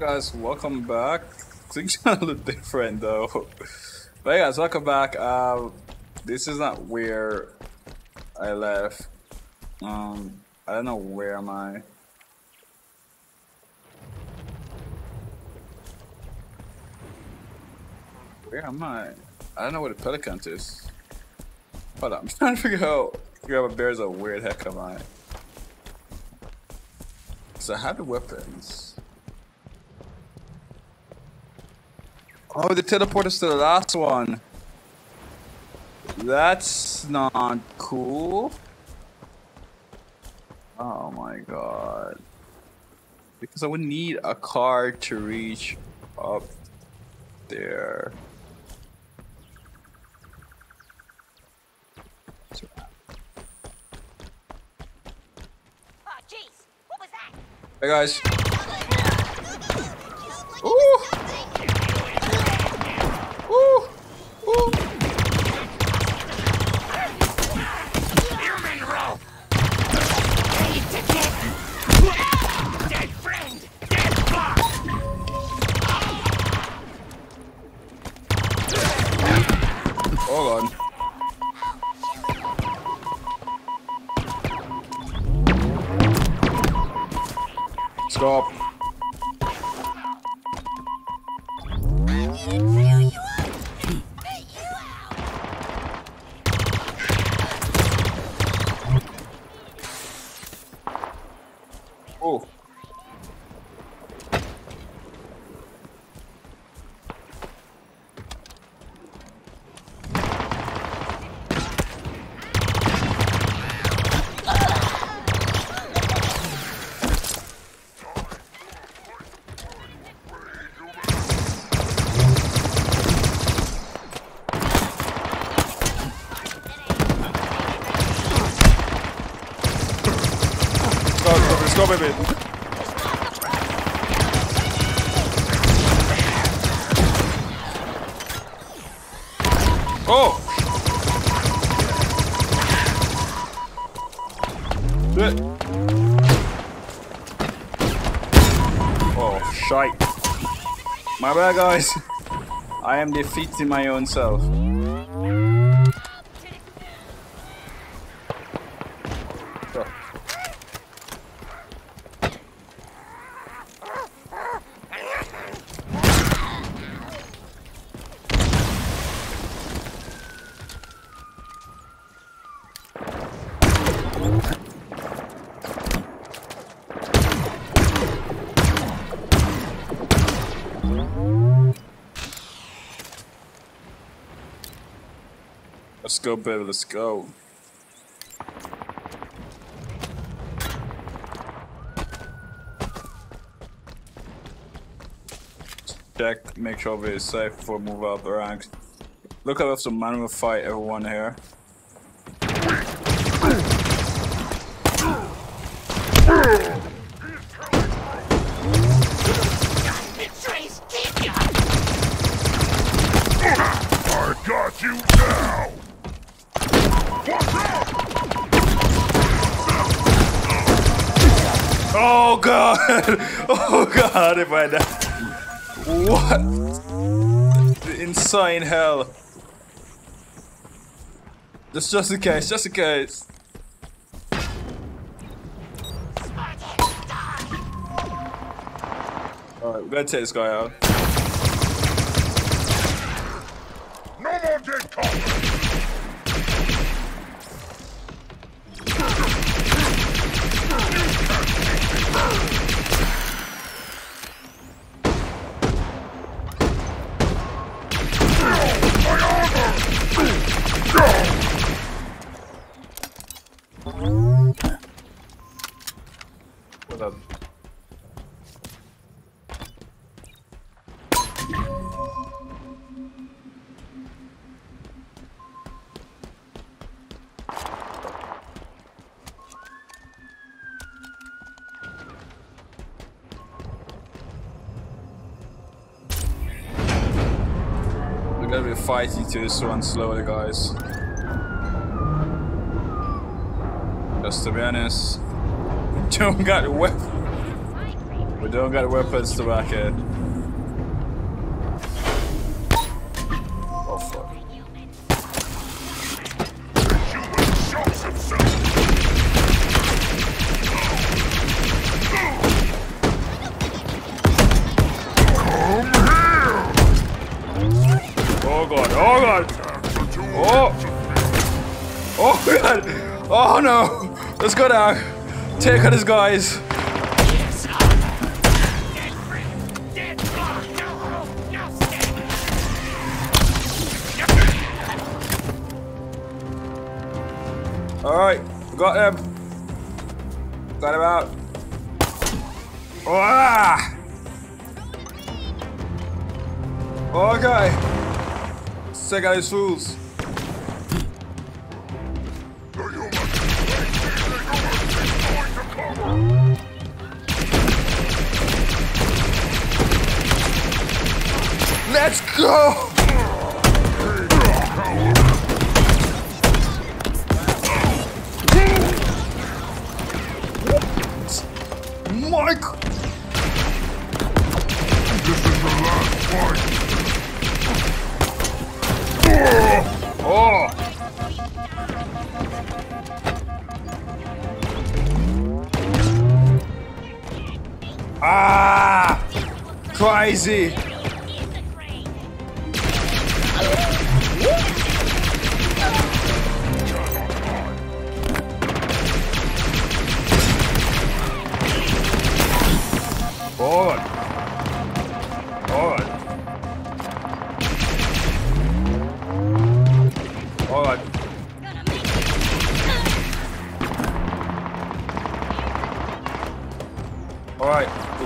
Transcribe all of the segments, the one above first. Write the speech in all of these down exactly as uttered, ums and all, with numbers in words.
guys, welcome back. Things are a little different though. But yeah, guys, welcome back. Uh, this is not where I left. Um, I don't know where am I. Where am I? I don't know where the Pelican is. Hold on, I'm trying to figure out grab a bear's a weird heck am I. So I have the weapons. Oh, they teleport us to the last one. That's not cool. Oh my god. Because I would need a car to reach up there. Hey guys. Ooh. Ooh. Ooh. Dead friend. Dead box. Hold on. Stop. Oh. Go, baby. Oh! Shit. Oh, shite. My bad, guys. I am defeating my own self. Let's go, baby, let's go. Check, make sure we're safe before we move up the ranks. Look, I have some manual fight everyone here. I got you now! Oh god! Oh god, if I die. What? The insane hell. Just, just in case, just in case. Alright, we're gonna take this guy out. No more dead cops! We're gonna be fighting to this one slowly, guys. Just to be honest, we don't got a weapon. We don't got weapons to back it. Oh fuck. Oh god, oh god! Oh! Oh god! Oh no! Let's go down! Take out these guys! Alright, got him! Got him out! Oh, ah. Okay! Take out his fools. Let's go. Mike. This is the last fight. Oh! Ah! Crazy! Oh!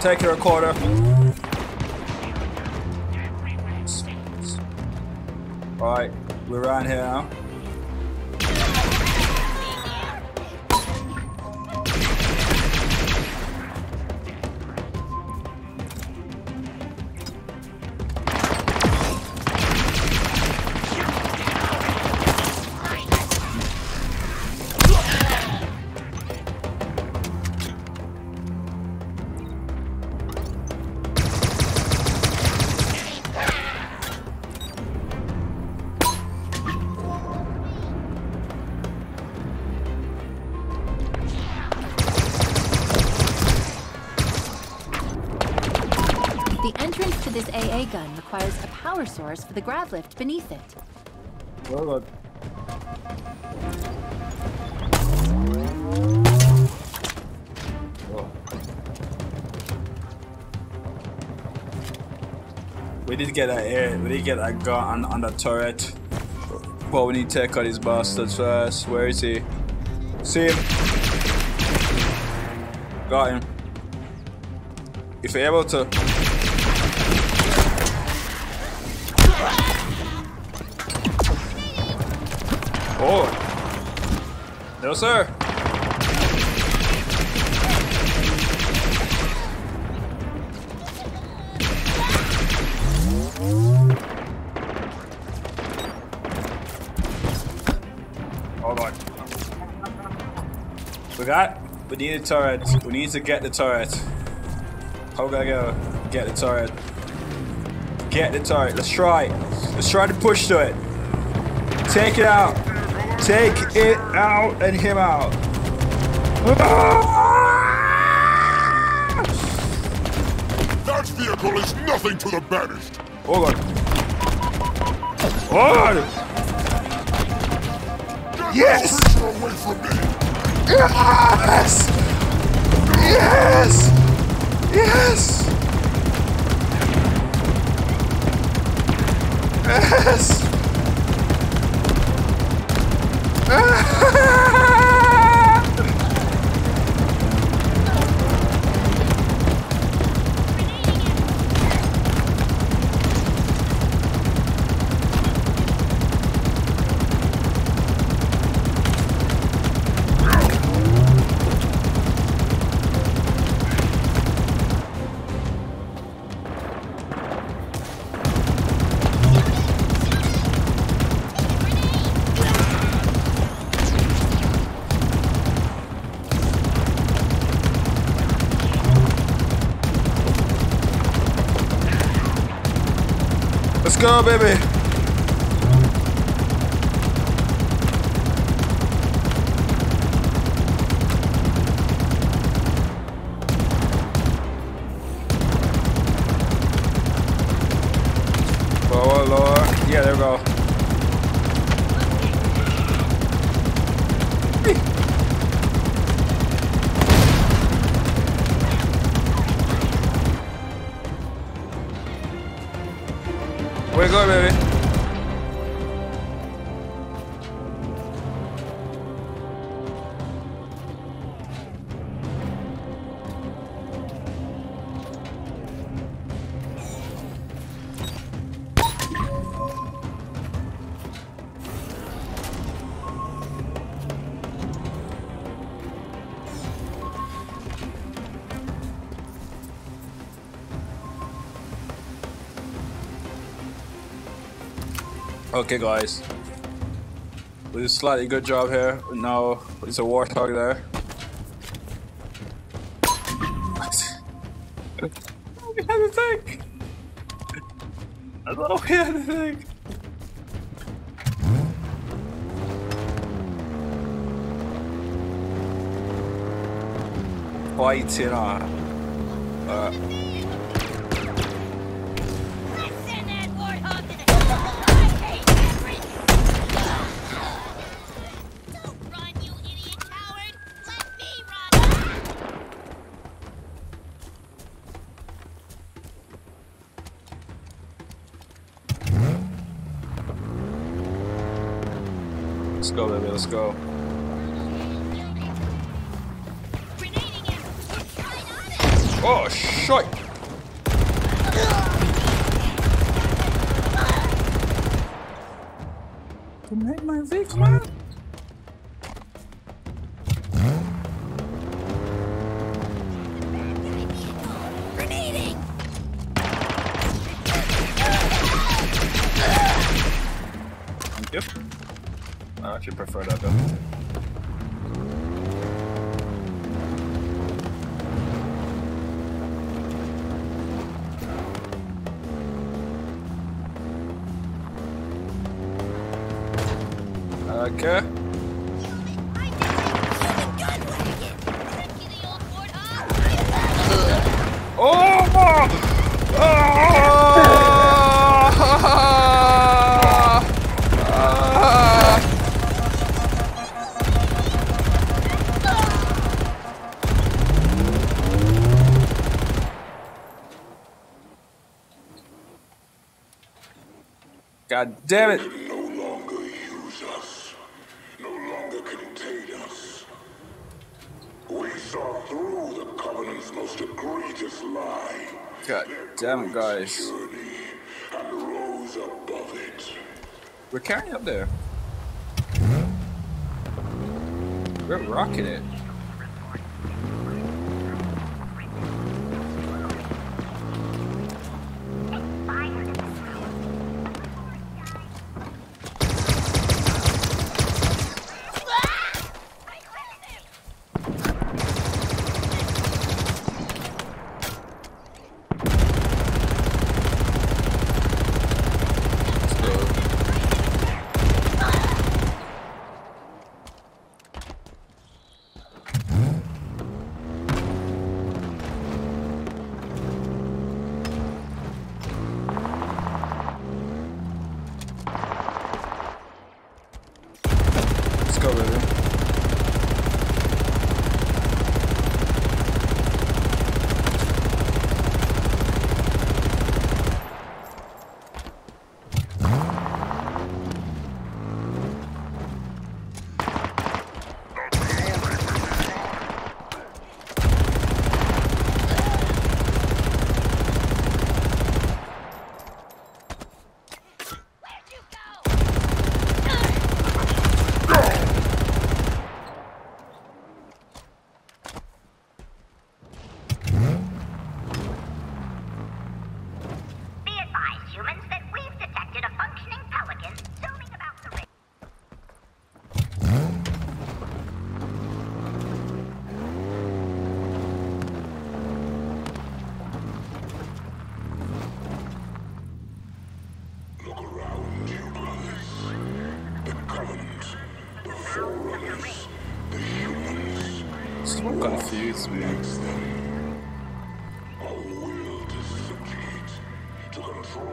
Take your recorder. Alright, we're around here now. Gun requires a power source for the grav lift beneath it. Well, look. Oh. We did get a air, we did get a gun on, on the turret. But we need to take out these bastards first. Where is he? See him. Got him. If you're able to. Oh, no sir. Oh god. We got. We need a turret. We need to get the turret. How we gonna go? Get the turret. Get the turret. Let's try. Let's try to push to it. Take it out. Take it out and him out. That vehicle is nothing to the banished. Oh god. Oh god. Yes. Yes. Yes. Yes. Yes. go, baby. Lower, lower. Yeah, there we go. Way to go, baby. Okay, guys, we did slightly good job here. Now it's a warthog there. We had a tank. I thought we had a tank. Fighting on. Uh, Let's go, baby, let's go. Oh, shit! Grenade my Vic, man! Thank you. I actually prefer that though. Okay. Oh! Oh! God damn it! They can no longer use us, no longer contain us. We saw through the Covenant's most egregious lie. God damn it, guys. And rose above it. We're carrying up there. We're rocking it. So confused, man.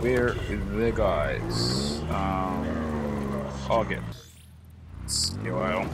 Where is the guys? Um, I'll get C O L.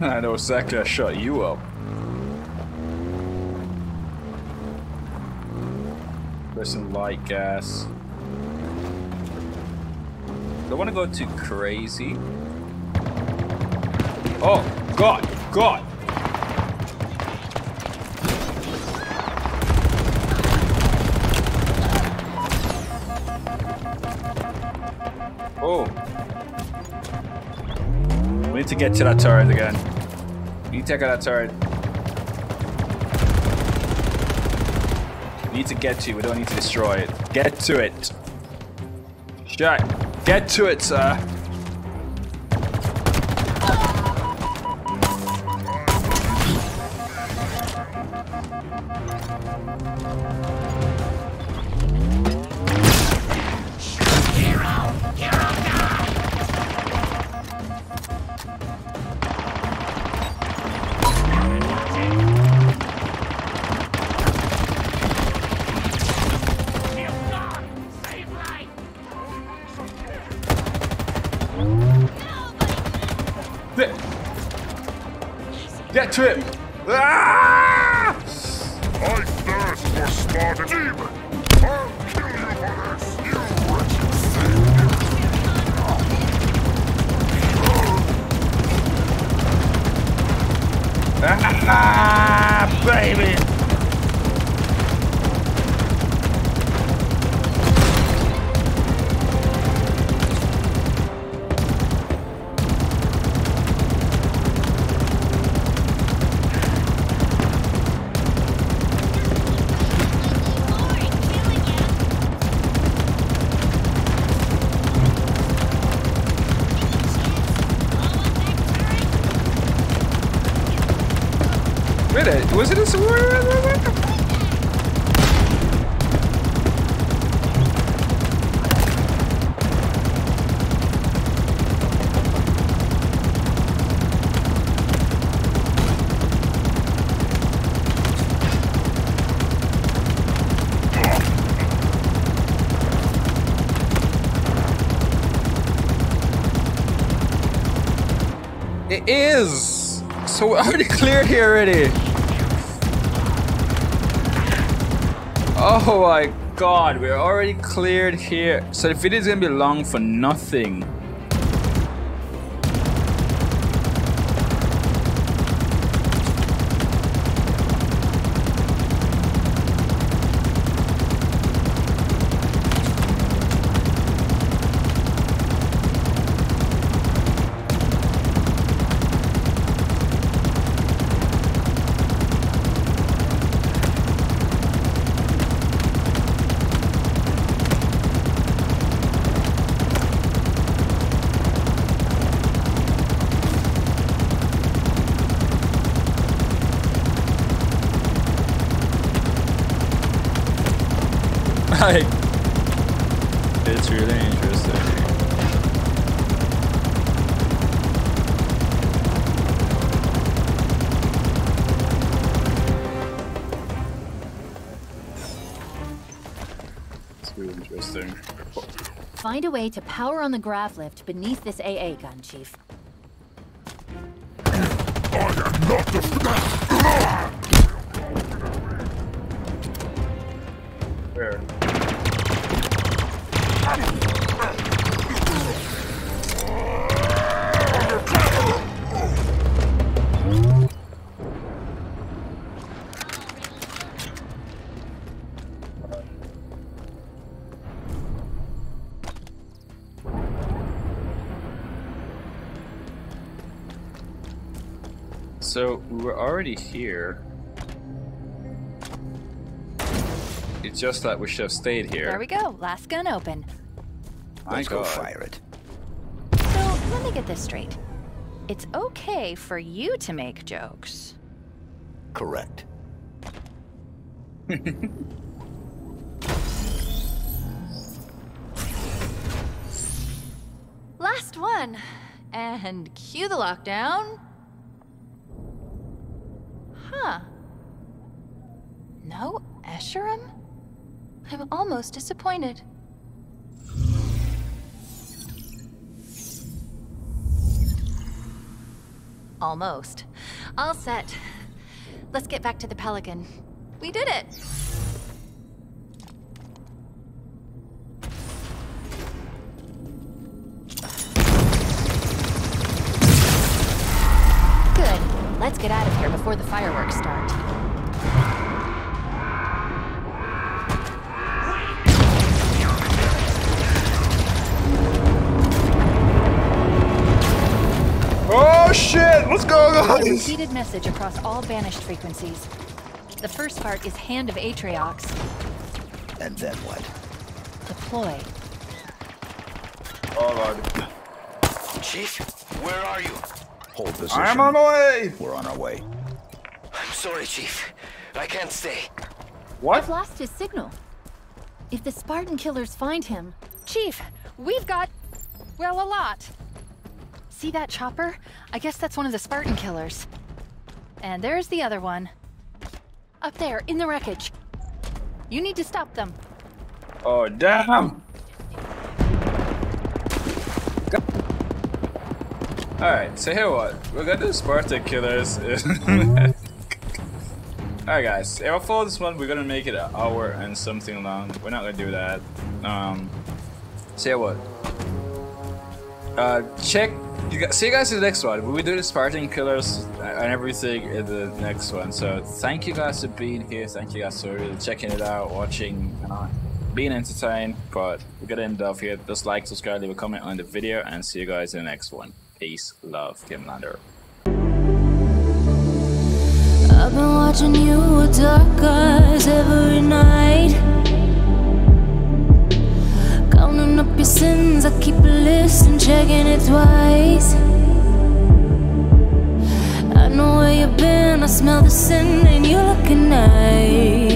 I know that guy shut you up. There's some light gas. Don't want to go too crazy. Oh, God, God. Oh. We need to get to that turret again. You take out that turret. We need to get to it. We don't need to destroy it. Get to it. Sure. Get to it, sir. Get to him! Ah! I thirst for Spartan demon! I'll kill you for this, you wretched savior! Ah, baby! Was it a warrior? It is. So we're already cleared here already. Oh my God, we're already cleared here. So the video's gonna be long for nothing. Like, it's really interesting. It's really interesting. Fun. Find a way to power on the grav lift beneath this A A gun, Chief. I am not the... Where? So, we were already here. It's just that we should have stayed here. There we go. Last gun open. Let's go fire it. So, let me get this straight. It's okay for you to make jokes. Correct. Last one. And cue the lockdown. Huh. No Escherim? I'm almost disappointed. Almost. All set. Let's get back to the Pelican. We did it! Let's get out of here before the fireworks start. Oh shit! What's going on? A repeated message across all banished frequencies. The first part is Hand of Atriox. And then what? Deploy. Oh lord. Chief, where are you? Hold position. I'm on my way! We're on our way. I'm sorry, Chief. I can't stay. What? I've lost his signal. If the Spartan killers find him... Chief, we've got... well, a lot. See that chopper? I guess that's one of the Spartan killers. And there's the other one. Up there, in the wreckage. You need to stop them. Oh, damn! Alright, so here what? We're gonna do Spartan Killers. Alright guys, if I follow this one, we're gonna make it an hour and something long. We're not gonna do that. Um, so here what? Uh, check, you guys, see you guys in the next one. We will do the Spartan Killers and everything in the next one. So thank you guys for being here, thank you guys for really checking it out, watching, and all. Being entertained. But we're gonna end off here. Just like, subscribe, leave a comment on the video, and see you guys in the next one. Peace, love, Gamelander. I've been watching you with dark eyes every night. Counting up your sins, I keep a list and checking it twice. I know where you've been, I smell the sin and you're looking nice.